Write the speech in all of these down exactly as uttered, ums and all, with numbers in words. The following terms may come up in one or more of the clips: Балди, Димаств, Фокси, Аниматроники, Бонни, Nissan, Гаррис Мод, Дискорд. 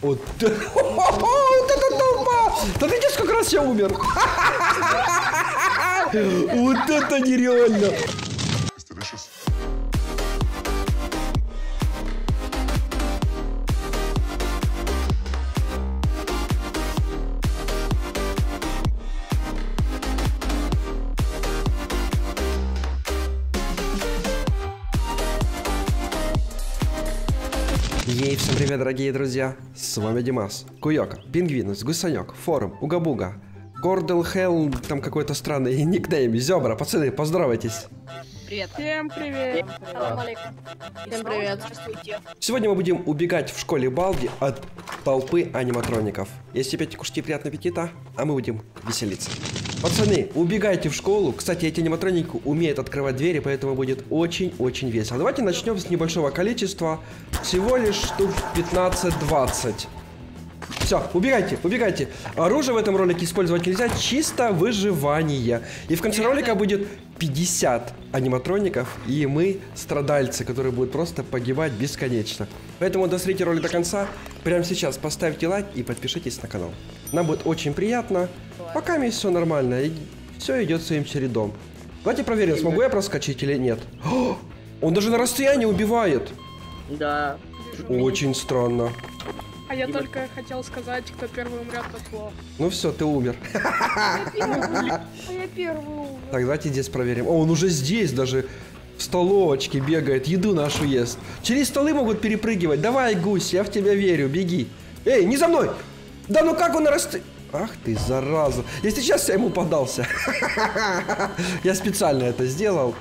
Вот это толпа! Да ты как раз я умер! Вот это нереально! Ей, всем привет, дорогие друзья! С вами Димас, Куёка, Пингвинус, Гусанёк, Форум, Угабуга, Кордел Хелл, там какой-то странный никнейм, Зёбра, пацаны, поздравайтесь! Привет! Всем привет! Всем привет! Сегодня мы будем убегать в школе Балди от толпы аниматроников. Если пьете, кушайте, приятного аппетита, а мы будем веселиться. Пацаны, убегайте в школу. Кстати, эти аниматроники умеют открывать двери, поэтому будет очень-очень весело. Давайте начнем с небольшого количества. Всего лишь штук пятнадцать-двадцать. Все, убегайте, убегайте. Оружие в этом ролике использовать нельзя. Чисто выживание. И в конце ролика будет пятьдесят аниматроников. И мы страдальцы, которые будут просто погибать бесконечно. Поэтому досмотрите ролик до конца. Прямо сейчас поставьте лайк и подпишитесь на канал. Нам будет очень приятно. Пока мне все нормально, все идет своим чередом. Давайте проверим, смогу я проскочить или нет. О, он даже на расстоянии убивает. Да. Очень странно. А я только хотел сказать, кто первый умрет, тот лох. Ну все, ты умер. А я первый умер. Так, давайте здесь проверим. О, он уже здесь даже в столовочке бегает, еду нашу ест. Через столы могут перепрыгивать. Давай, гусь, я в тебя верю, беги. Эй, не за мной! Да ну как он на расстоянии... Ах ты, зараза. Если сейчас я ему поддался. Я специально это сделал.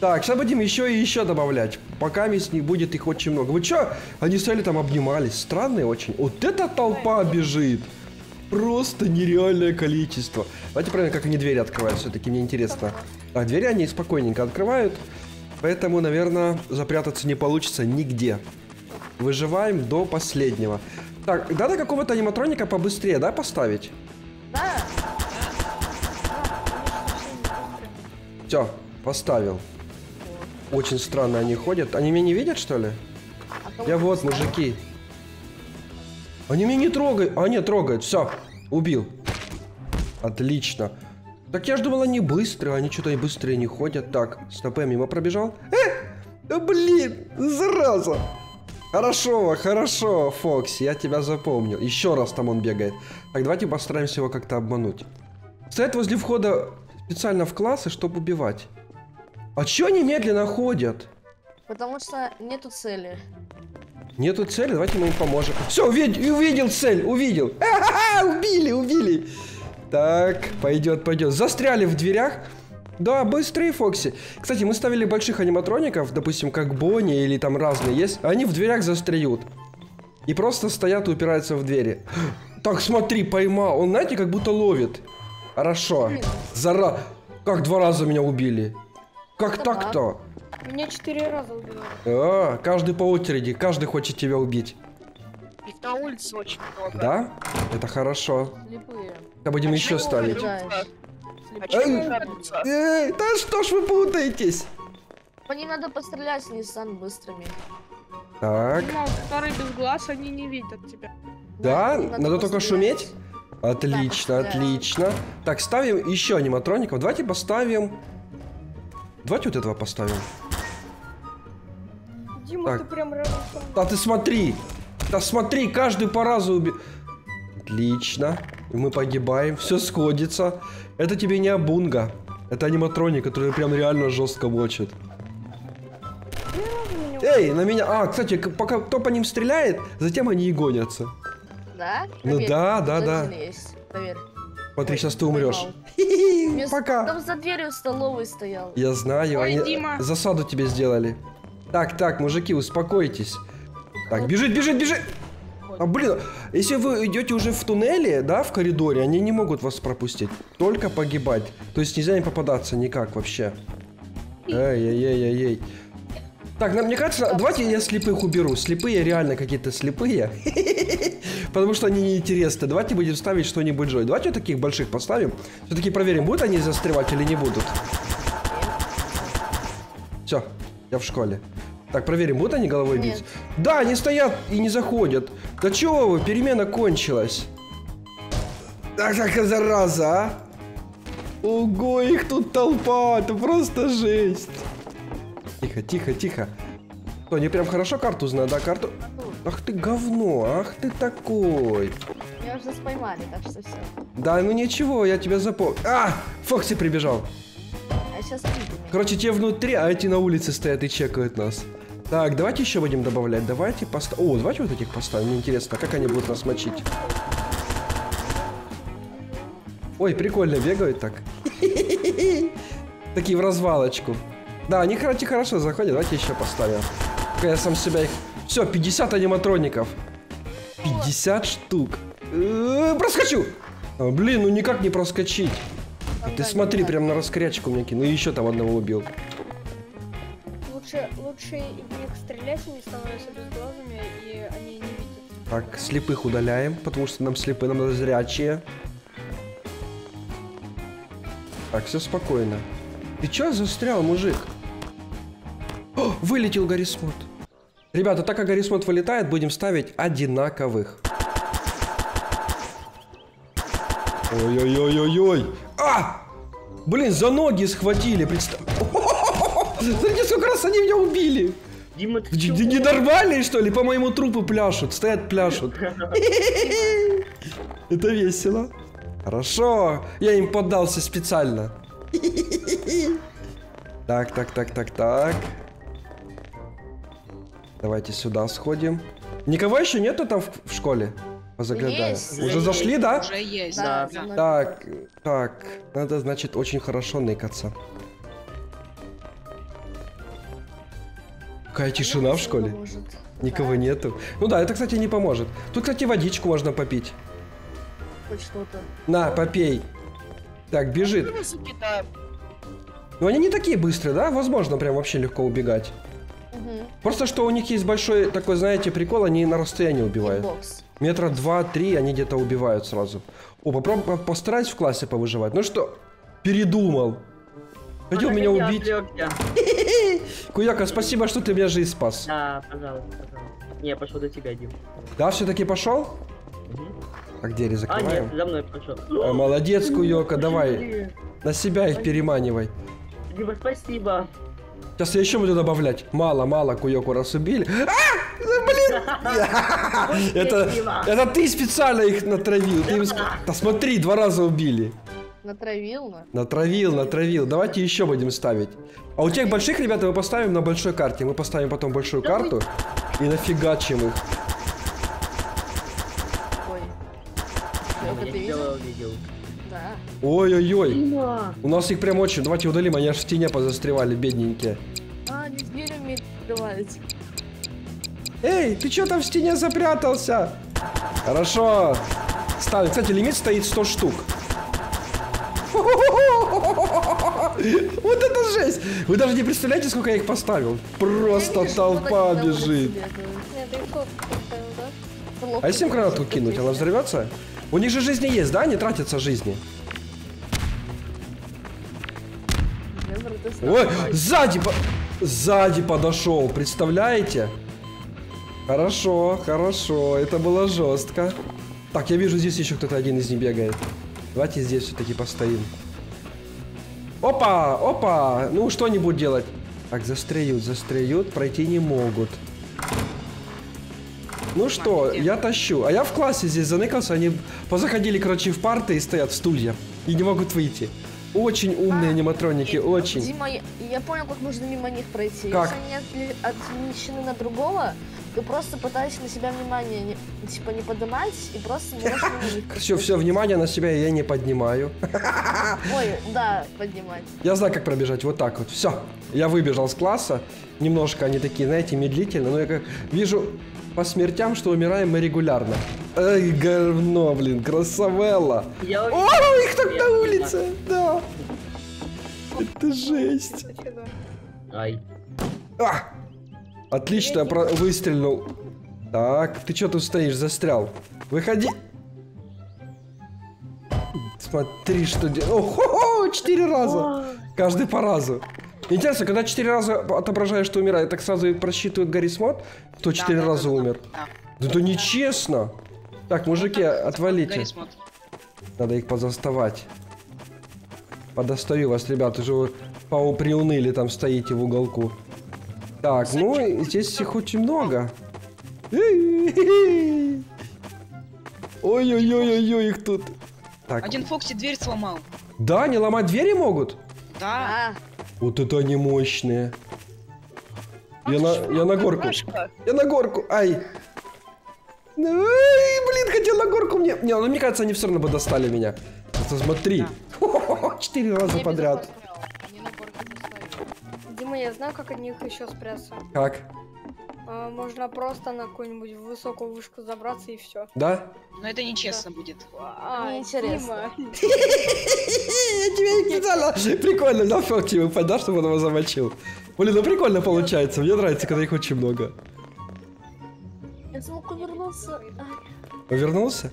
Так, сейчас будем еще и еще добавлять. Пока мисс не будет их очень много. Вы че? Они стояли там, обнимались. Странные очень. Вот эта толпа бежит. Просто нереальное количество. Давайте проверим, как они двери открывают. Все-таки мне интересно. Так, двери они спокойненько открывают. Поэтому, наверное, запрятаться не получится нигде. Выживаем до последнего. Так, надо какого-то аниматроника побыстрее, да, поставить? Да. Все, поставил. Очень странно они ходят. Они меня не видят, что ли? А я вот, мужики. Они меня не трогают. А, нет, трогают. Все, убил. Отлично. Так я ж думал, они быстрые. Они что-то и быстрее не ходят. Так, снап мимо пробежал. Э, блин, зараза. Хорошо, хорошо, Фокси, я тебя запомнил. Еще раз там он бегает. Так, давайте постараемся его как-то обмануть. Стоят возле входа специально в классы, чтобы убивать. А чё они медленно ходят? Потому что нету цели. Нету цели? Давайте мы им поможем. Все, увидел, увидел цель, увидел. А-а-а, убили, убили. Так, пойдет, пойдет. Застряли в дверях. Да, быстрые, Фокси. Кстати, мы ставили больших аниматроников, допустим, как Бонни или там разные есть. Они в дверях застряют. И просто стоят и упираются в двери. Так, смотри, поймал. Он, знаете, как будто ловит. Хорошо. Зара... Как два раза меня убили? Как так-то? Меня четыре раза убили. А, каждый по очереди. Каждый хочет тебя убить. Их на улице очень много. Да? Это хорошо. Слепые. Да, будем еще ставить. Эй, да что ж вы путаетесь? По ним надо пострелять с Nissan быстрыми. Так. Которые без глаз, они не видят тебя. Да, надо только шуметь. Отлично, отлично. Так, ставим еще аниматроников. Давайте поставим... Давайте вот этого поставим. Дима, ты прям... Да ты смотри! Да смотри, каждый по разу убил. Отлично. Мы погибаем, все сходится. Это тебе не Абунга. Это аниматроник, который прям реально жестко мочит. Эй, на меня... А, кстати, пока кто по ним стреляет, затем они и гонятся. Да? Ну проверь. Да, да, да. Смотри, сейчас ты умрешь. Пока. Там за дверью в столовой стоял. Я знаю, ой, они Дима. Засаду тебе сделали. Так, так, мужики, успокойтесь. Так, бежит, бежит, бежит. А, блин, если вы идете уже в туннеле, да, в коридоре, они не могут вас пропустить. Только погибать. То есть нельзя им попадаться никак вообще. Эй-эй-эй-эй-эй. Так, нам, мне кажется, давайте я слепых уберу. Слепые реально какие-то слепые. Потому что они неинтересны. Давайте будем ставить что-нибудь жой. Давайте вот таких больших поставим. Все-таки проверим, будут они застревать или не будут. Все, я в школе. Так, проверим, будут они головой Нет. бить? Да, они стоят и не заходят. Да чего вы, перемена кончилась. Так, так, зараза, а? Ого, их тут толпа, это просто жесть. Тихо, тихо, тихо. Они прям хорошо карту знают, да, карту? Ах ты говно, ах ты такой. Меня уже споймали, так что все. Да, ну ничего, я тебя запомнил. А, Фокси прибежал. А сейчас короче, те внутри, а эти на улице стоят и чекают нас. Так, давайте еще будем добавлять. Давайте поставим. О, давайте вот этих поставим. Мне интересно, как они будут нас мочить. Ой, прикольно, бегают так. Такие в развалочку. Да, они хорошо заходят. Давайте еще поставим. Я сам себя их... Все, пятьдесят аниматроников. пятьдесят штук. Проскочу! Блин, ну никак не проскочить. Ты смотри, прям на раскрячку мне кину. И еще там одного убил. Лучше их стрелять, они становятся безглазыми, и они не видят. Так, слепых удаляем, потому что нам слепые, нам надо зрячие. Так, все спокойно. Ты че застрял, мужик? О, вылетел Гаррис Мод. Ребята, так как Гаррис Мод вылетает, будем ставить одинаковых. Ой-ой-ой-ой-ой. А! Блин, за ноги схватили, представь. Смотрите, сколько раз они меня убили. Дима, ты не нормальные, что ли? По моему трупу пляшут, стоят, пляшут. Это весело. Хорошо, я им поддался специально. Так, так, так, так, так. Давайте сюда сходим. Никого еще нету там в, в школе? Позаглядаю. Уже, уже зашли, есть. Да? Уже есть. Да. Да. Так, так. Надо, значит, очень хорошо ныкаться. Какая тишина в школе. Поможет. Никого да. нету. Ну да, это, кстати, не поможет. Тут, кстати, водичку можно попить. Что-то. На, попей. Так, бежит. Ну они не такие быстрые, да? Возможно, прям вообще легко убегать. Угу. Просто что у них есть большой такой, знаете, прикол, они на расстоянии убивают. Хитбокс. Метра два-три они где-то убивают сразу. О, попробуй, постараюсь в классе повыживать. Ну что, передумал. Хотел а меня убить. Куяка, спасибо, что ты меня жизнь спас. Да, пожалуйста, пожалуйста. Не, пошел до тебя, Дим. Да, все-таки пошел? Угу. А где они закрываем? А, нет, за мной пошел. А, молодец, Куёка, давай. На себя их переманивай. Дима, спасибо. Сейчас я еще буду добавлять. Мало-мало, Куёку раз убили. А, блин! Это ты специально их натравил. Да смотри, два раза убили. Натравил? Натравил, натравил. Давайте еще будем ставить. А у тех больших, ребята, мы поставим на большой карте. Мы поставим потом большую карту и нафигачим их. Ой-ой-ой, у нас их прям очень, давайте удалим, они аж в тени позастревали, бедненькие. А, не дверь умеет открывать. Эй, ты чё там в стене запрятался? Хорошо. Ставим, кстати, лимит стоит сто штук. Вот это жесть! Вы даже не представляете, сколько я их поставил. Просто толпа бежит. А если им гранату кинуть, она взорвется? У них же жизни есть, да? Они тратятся жизни. Ой, сзади, сзади подошел, представляете? Хорошо, хорошо, это было жестко. Так, я вижу, здесь еще кто-то один из них бегает. Давайте здесь все-таки постоим. Опа, опа, ну что-нибудь делать. Так, застреют, застреют, пройти не могут. Ну что, я тащу. А я в классе здесь заныкался, они позаходили, короче, в парты и стоят в стулья. И не могут выйти. Очень умные а, аниматроники, Дима, очень. Дима, я, я понял, как нужно мимо них пройти. Как? Если они отмещены на другого, ты просто пытаешься на себя внимание не, типа не поднимать и просто не можешь на них. Все, все, внимание на себя я не поднимаю. Ой, да, поднимать. Я знаю, как пробежать, вот так вот. Все, я выбежал с класса. Немножко они такие, знаете, медлительно, но я как вижу... По смертям, что умираем мы регулярно. Эй, говно, блин, красавелла. О, их так на улице, да. Это жесть. Ай. А! Отлично, я про... выстрелил. Так, ты что тут стоишь, застрял? Выходи. Смотри, что делать. О, хо-хо, четыре раза. Каждый по разу. Интересно, когда четыре раза отображаешь, что умирает, так сразу и просчитывает Гаррис Мод, кто четыре да, раза да, умер. Да, да, да нечестно. Так, мужики, отвалите. Надо их позаставать. Подостаю вас, ребят, уже поуприуныли, там стоите в уголку. Так, ну, здесь их очень много. Ой-ой-ой-ой-ой, их тут. Так. Один Фокси дверь сломал. Да, они ломать двери могут? Да. Вот это они мощные. Я на, я на горку. Я на горку, ай. Ой, блин, хотел на горку мне. Не, ну, мне кажется, они все равно бы достали меня. Просто смотри. Четыре раза подряд. Дима, я знаю, как от них еще спрятаться. Как? Можно просто на какую-нибудь высокую вышку забраться и все. Да? Но это нечестно да. будет. А, интересно. Тебе специально. Прикольно, да, Фокси, выпадь, да, чтобы он его замочил. Блин, ну прикольно получается. Мне нравится, когда их очень много. Я смог увернуться. Увернулся?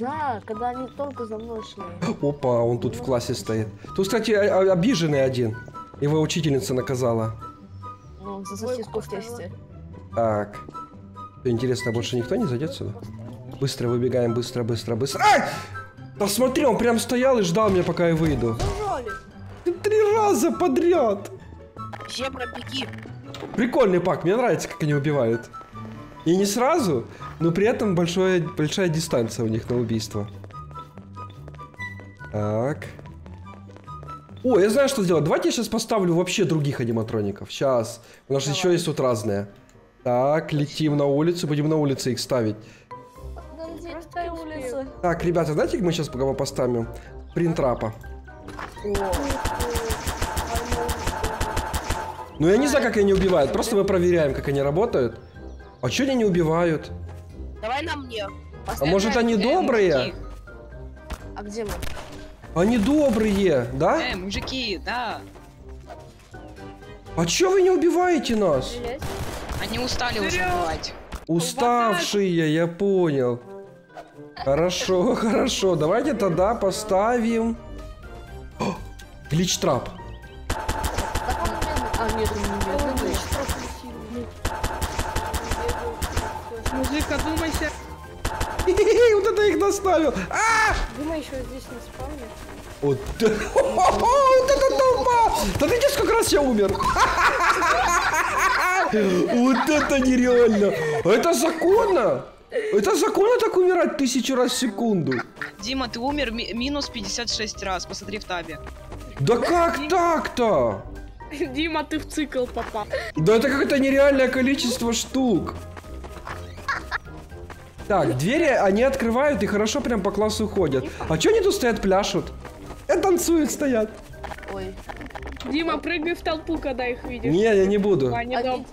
Да, когда они только за мной шли. Опа, он тут в классе стоит. Тут, кстати, обиженный один. Его учительница наказала. Ну, за сосиску в тесте. Так. Интересно, больше никто не зайдет сюда? Быстро выбегаем, быстро, быстро, быстро. Ай! Да смотри, он прям стоял и ждал меня, пока я выйду. Три раза подряд. Все пробеги. Прикольный пак, мне нравится, как они убивают. И не сразу, но при этом большое, большая дистанция у них на убийство. Так. О, я знаю, что сделать. Давайте я сейчас поставлю вообще других аниматроников. Сейчас. У нас еще есть тут разные. Так, летим на улицу. Будем на улице их ставить. Так, ребята, знаете, как мы сейчас пока поставим? Принтрапа. Ну, я не знаю, как они убивают. Просто мы проверяем, как они работают. А что они не убивают? Давай на мне. А может, они добрые? А где мы? Они добрые, да? Эй, мужики, да. А чё вы не убиваете нас? Они устали уже убивать. Уставшие, я понял. Хорошо, хорошо. Давайте тогда поставим... Глич-трап. Мужик, одумайся. Вот это их доставил. А! Дима еще здесь не спавнит. Вот это толпа! Да ты сколько раз я умер? Вот это нереально! Это законно! Это законно так умирать тысячу раз в секунду? Дима, ты умер минус пятьдесят шесть раз. Посмотри в табе. Да как так-то? Дима, ты в цикл попал. Да это какое-то нереальное количество штук. Так, двери они открывают и хорошо прям по классу ходят. А чё они тут стоят, пляшут? И танцуют, стоят. Ой. Дима, прыгай в толпу, когда их видишь. Не, я не буду. А, не доб...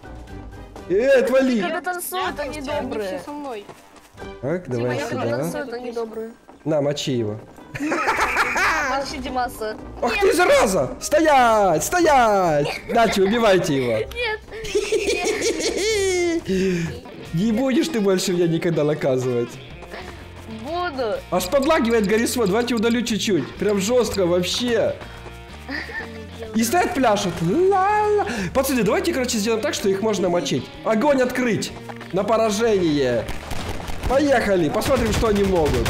Эй, отвали. Когда танцуют, они добрые. Они все со мной. Так, давай Дима, сюда. Когда танцуют, они добрые. На, мочи его. Мочи Димаса. Ах ты, зараза! Стоять, стоять! Дальше, убивайте его. Нет. Не будешь ты больше меня никогда наказывать. Буду. Аж подлагивает Гаррис Мод. Давайте удалю чуть-чуть. Прям жестко вообще. И стоят пляшут. Ла-ла. Пацаны, давайте, короче, сделаем так, что их можно мочить. Огонь открыть. На поражение. Поехали. Посмотрим, что они могут.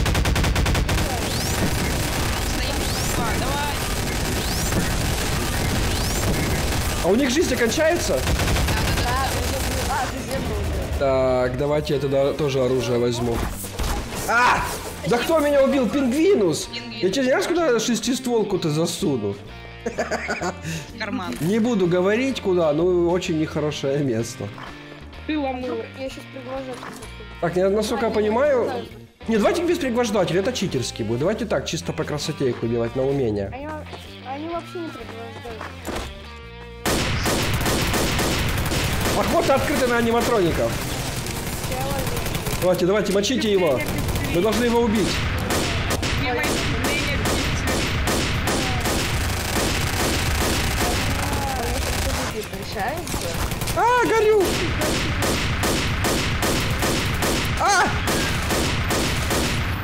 А у них жизнь окончается? Так, давайте я тогда тоже оружие возьму. А! Да кто меня убил? Пингвинус! Я тебе не знаю, куда шестистволку-то засуну. Карман. Не буду говорить куда, но очень нехорошее место. Ты ломал. Я сейчас пригвождаю. Так, я насколько я понимаю... Не, давайте без пригвождателя, это читерский будет. Давайте так, чисто по красоте их убивать, на умение. Они, они вообще не пригвождают. Охота открыта на аниматроников. Давайте, давайте, мочите его. Мы должны его убить. А, горю! А!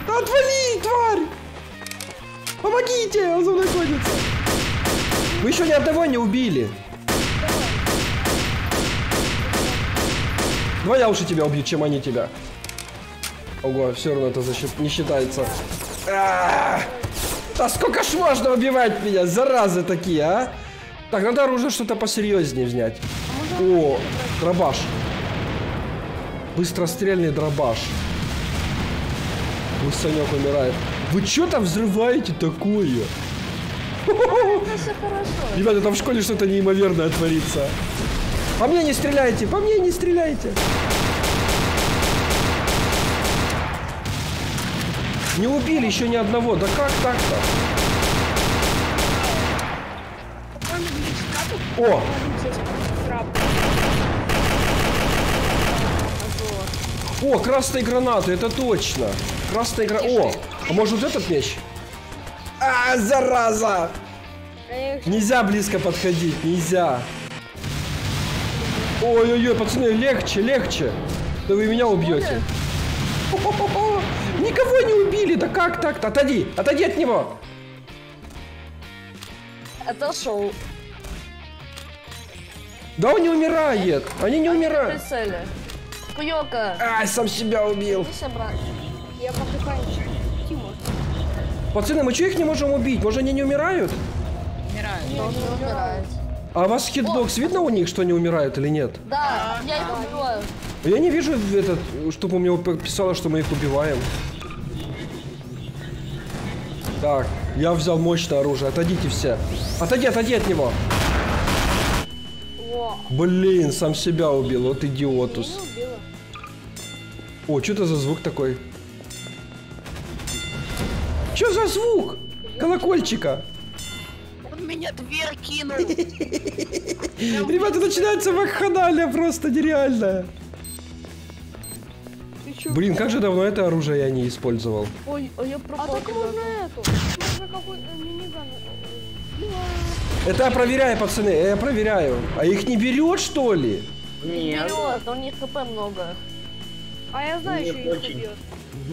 Отвали, тварь! Помогите! Он за мной ходится. Вы еще ни одного не убили. Давай я лучше тебя убью, чем они тебя. Ого, все равно это защит... не считается. А-а-а! Да сколько ж можно убивать меня, заразы такие, а? Так, надо оружие что-то посерьезнее взять. О, дробаш. Быстрострельный дробаш. Мой Санек умирает. Вы что там взрываете такое? Ребята, там в школе что-то неимоверное творится. По мне не стреляйте, по мне не стреляйте. Не убили еще ни одного, да как так-то? О! О, красные гранаты, это точно. Красные гранаты. О, а может вот этот меч? А, зараза! Нельзя близко подходить, нельзя. Ой-ой-ой, пацаны, легче, легче. Да вы меня убьете. Никого не убили, да как так-то? Отойди, отойди от него. Отошел. Да он не умирает, они не умирают. Ай, сам себя убил. Пацаны, мы что их не можем убить? Может они не умирают? Умирают. Не умирают. А у вас хитбокс видно у них, что они умирают или нет? Да, я их убиваю. Я не вижу, этот, чтобы у меня писало, что мы их убиваем. Так, я взял мощное оружие. Отойдите все. Отойди, отойди от него. О. Блин, сам себя убил. Вот идиотус. О, что это за звук такой? Что за звук? Колокольчика. Он меня дверь кинул. Ребята, начинается вакханалия просто нереальная. Блин, как же давно это оружие я не использовал. Ой, я пропал. А так можно эту? Это я проверяю, пацаны, я проверяю. А их не берет, что ли? Нет. Берет, но у них хп много. А я знаю, что их берет.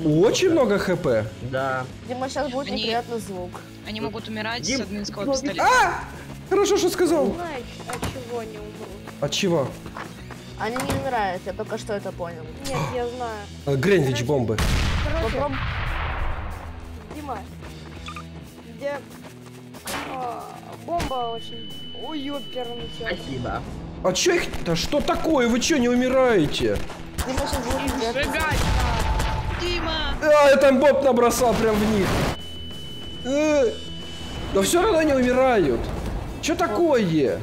Очень много хп. Да. Дима, сейчас будет неприятный звук. Они могут умирать с админского пистолета. А! Хорошо, что сказал. От чего они умрут? От чего? Они не умирают, я только что это понял. Нет, я знаю. Гринвич бомбы. Попроб... Дима, где а, бомба очень уёперный. Спасибо. А чё их? Да что такое? Вы чё не умираете? Дима, сейчас сжигать. Дима. А, я там боб набросал прям в них. Э, да все равно не умирают. Чё такое?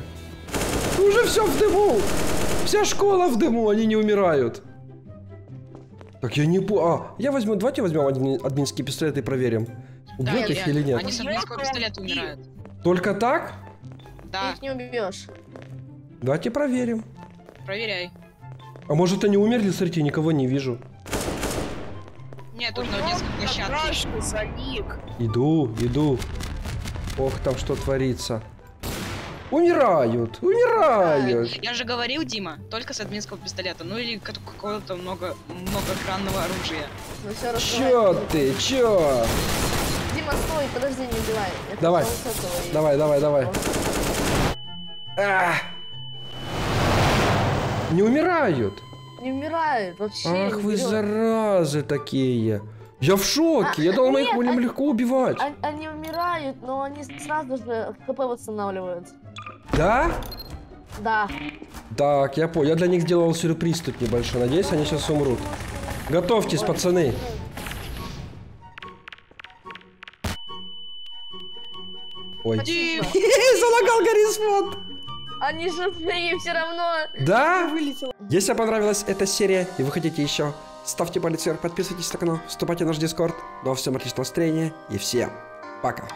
Уже все в дыму. Вся школа в дыму, они не умирают. Так я не по... А, я возьму, давайте возьмем адми... админские пистолеты и проверим. Убьет да, их или нет. Они с админского пистолета умирают. Только так? Да. Ты их не убьешь. Давайте проверим. Проверяй. А может они умерли, смотрите, никого не вижу. Нет, тут на детской площадке. Иду, иду. Ох, там что творится. Умирают, умирают. Я же говорил, Дима, только с админского пистолета, ну или какого-то много, многогранного оружия. Ну, все чё ты, чё? Дима, стой, подожди, не убивай. Это давай. давай, давай, давай, давай. Не умирают. Не умирают вообще. Ах вы берет. Заразы такие. Я в шоке, а, я думал, мы их будем легко убивать. Они, они умирают, но они сразу же хп восстанавливают. Да? Да. Так, я понял, я для них сделал сюрприз тут небольшой, надеюсь, они сейчас умрут. Готовьтесь, пацаны. Ой. Залагал Гаррис Мод. Они живые все равно. Да? Вылетело. Если вам понравилась эта серия и вы хотите еще... Ставьте палец вверх, подписывайтесь на канал, вступайте в наш Дискорд. Ну а всем отличного настроения и всем пока.